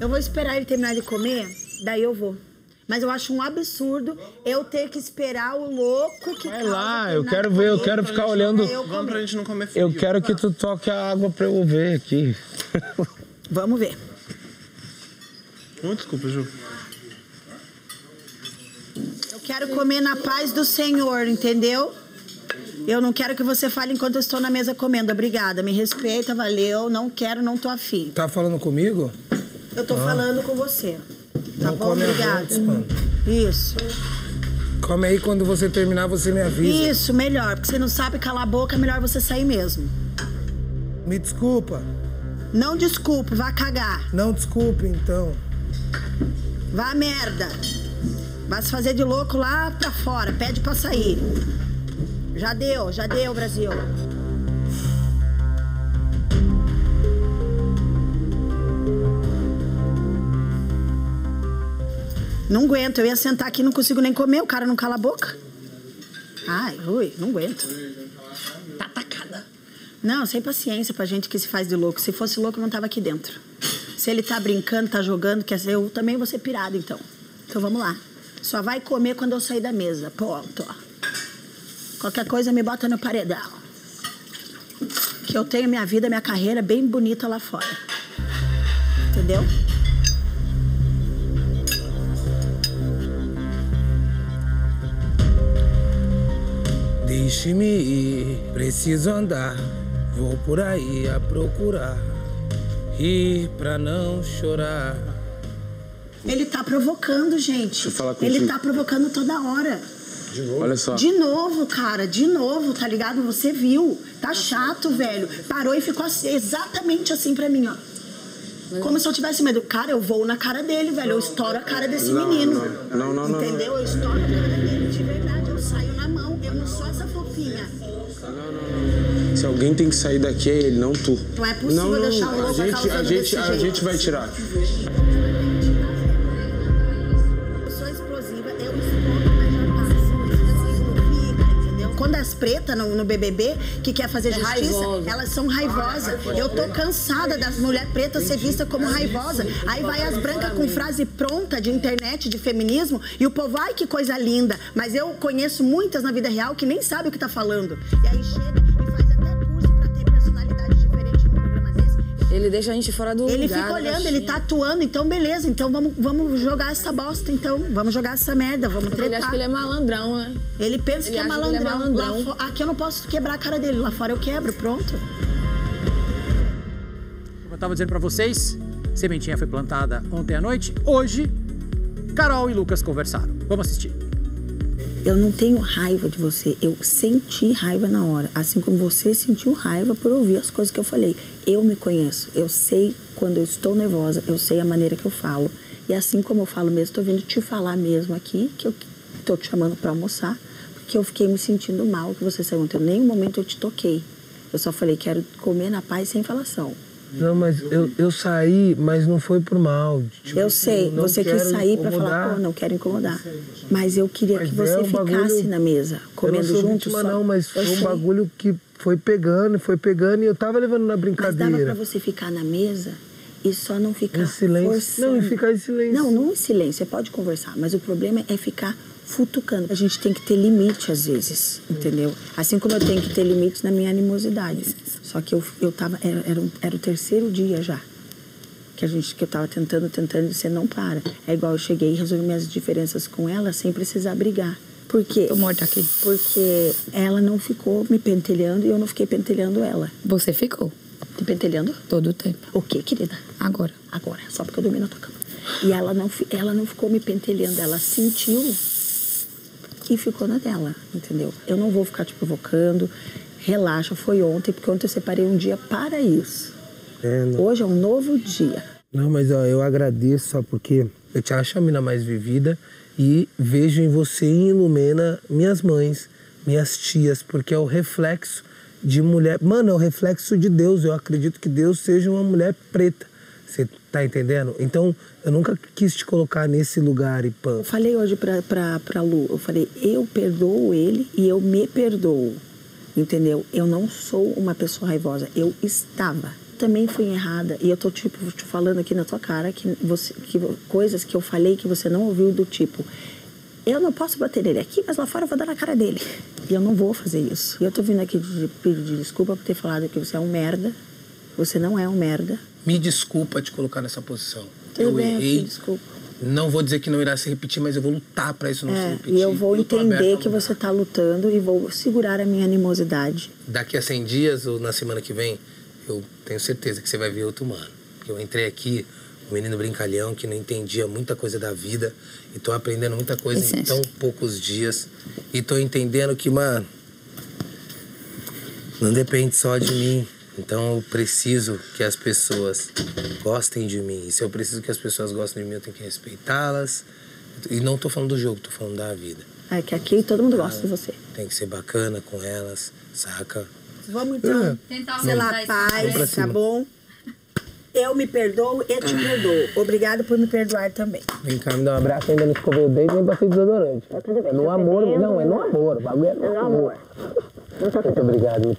Eu vou esperar ele terminar de comer, daí eu vou. Mas eu acho um absurdo eu ter que esperar o louco que vai lá, eu quero ver, eu quero ficar olhando. Vamos pra gente não comer frio. Eu quero que tu toque a água pra eu ver aqui. Vamos ver. Oh, desculpa, Ju. Eu quero comer na paz do Senhor, entendeu? Eu não quero que você fale enquanto eu estou na mesa comendo. Obrigada, me respeita, valeu. Não quero, não tô afim. Tá falando comigo? Eu tô falando com você. Tá bom, obrigada. Isso. Come aí, quando você terminar, você me avisa. Isso, melhor. Porque você não sabe calar a boca, é melhor você sair mesmo. Me desculpa. Não desculpe, vá cagar. Não desculpe, então. Vá à merda. Vá se fazer de louco lá pra fora. Pede pra sair. Já deu, Brasil. Não aguento, eu ia sentar aqui, não consigo nem comer, o cara não cala a boca. Ai, Rui, não aguento. Tá atacada. Não, sem paciência pra gente que se faz de louco. Se fosse louco, eu não tava aqui dentro. Se ele tá brincando, tá jogando, quer dizer, eu também vou ser pirado, então. Então vamos lá. Só vai comer quando eu sair da mesa. Ponto, ó. Qualquer coisa me bota no paredão. Que eu tenho minha vida, minha carreira bem bonita lá fora. Entendeu? Deixe-me ir, preciso andar, vou por aí a procurar, rir pra não chorar. Ele tá provocando, gente. Ele tá provocando toda hora. De novo? Olha só. De novo, cara, de novo, tá ligado? Você viu. Tá chato, velho. Parou e ficou assim, exatamente assim pra mim, ó. Como se eu tivesse medo. Cara, eu vou na cara dele, velho. Eu estouro a cara desse menino. Não. Entendeu? Eu estouro a cara dele, de verdade. Eu saio na mão. Eu não sou essa fofinha. Não. Se alguém tem que sair daqui, é ele, não tu. Não é possível deixar o louco causando desse jeito. A gente vai tirar. Eu sou explosiva, eu estou. Quando as pretas no BBB, que quer fazer justiça, elas são raivosas. Eu tô cansada das mulheres pretas ser vista como raivosa. Aí vai as brancas com frase pronta de internet, de feminismo, e o povo, ai, que coisa linda. Mas eu conheço muitas na vida real que nem sabem o que tá falando. E aí chega e faz até curso pra ter personalidade diferente num programa desse. Ele deixa a gente fora do lugar. Ele fica olhando, ele tá atuando, então beleza, então vamos jogar essa bosta, então. Vamos jogar essa merda, vamos tretar. Ele acha que ele é malandrão, né? Ele pensa que é malandrão. Aqui eu não posso quebrar a cara dele, lá fora eu quebro, pronto. Como eu tava dizendo pra vocês, sementinha foi plantada ontem à noite. Hoje, Karol e Lucas conversaram. Vamos assistir. Eu não tenho raiva de você, eu senti raiva na hora. Assim como você sentiu raiva por ouvir as coisas que eu falei. Eu me conheço, eu sei quando eu estou nervosa, eu sei a maneira que eu falo. E assim como eu falo mesmo, tô vindo te falar mesmo aqui, que eu tô te chamando pra almoçar. Que eu fiquei me sentindo mal, que você saiu ontem. Em nenhum momento eu te toquei. Eu só falei, quero comer na paz sem falação. Não, mas eu saí, mas não foi por mal. Tipo, eu sei, você quis sair pra falar, pô, não quero incomodar. Mas eu queria que você ficasse na mesa, comendo junto só. Não, mas foi um bagulho que foi pegando e eu tava levando na brincadeira. Mas dava pra você ficar na mesa e só não ficar forçando. Não, e ficar em silêncio. Não em silêncio, você pode conversar, mas o problema é ficar futucando. A gente tem que ter limite às vezes, entendeu? Assim como eu tenho que ter limite na minha animosidade. Só que eu tava, era o terceiro dia já, que eu tava tentando, e você não para. É igual eu cheguei e resolvi minhas diferenças com ela sem precisar brigar. Por quê? Tô morta aqui. Porque ela não ficou me pentelhando e eu não fiquei pentelhando ela. Você ficou? Te pentelhando? Todo o tempo. O quê, querida? Agora. Agora, só porque eu dormi na tua cama. E ela não ficou me pentelhando, ela sentiu e ficou na dela, entendeu? Eu não vou ficar te provocando, relaxa, foi ontem, porque ontem eu separei um dia para isso. Hoje é um novo dia. Não, mas ó, eu agradeço, só porque eu te acho a mina mais vivida e vejo em você e ilumina minhas mães, minhas tias, porque é o reflexo de mulher... Mano, é o reflexo de Deus, eu acredito que Deus seja uma mulher preta. Você tá entendendo? Então, eu nunca quis te colocar nesse lugar e pã. Eu falei hoje pra Lu, eu falei, eu perdoo ele e eu me perdoo, entendeu? Eu não sou uma pessoa raivosa, eu estava. também fui errada. E eu tô, tipo, te falando aqui na tua cara que coisas que eu falei que você não ouviu, do tipo, eu não posso bater nele aqui, mas lá fora eu vou dar na cara dele. E eu não vou fazer isso. E eu tô vindo aqui pedir desculpa por ter falado que você é um merda. Você não é um merda. Me desculpa te colocar nessa posição. Eu errei. Desculpa. Não vou dizer que não irá se repetir, mas eu vou lutar para isso não se repetir. E eu vou entender que você está lutando e vou segurar a minha animosidade. Daqui a 100 dias ou na semana que vem, eu tenho certeza que você vai ver outro mano. Eu entrei aqui, um menino brincalhão que não entendia muita coisa da vida e tô aprendendo muita coisa em tão poucos dias. E tô entendendo que, mano, não depende só de mim. Então, eu preciso que as pessoas gostem de mim. E se eu preciso que as pessoas gostem de mim, eu tenho que respeitá-las. E não tô falando do jogo, tô falando da vida. É que aqui todo mundo gosta de você. Tem que ser bacana com elas, saca? Vamos então tentar selar a paz, tá bom? Eu me perdoo e te perdoo. Obrigada por me perdoar também. Vem cá, me dá um abraço. Ainda não escovei o dedo, nem passei desodorante. Tá tudo bem. No amor, não, é no amor. O bagulho é no amor. Muito obrigado,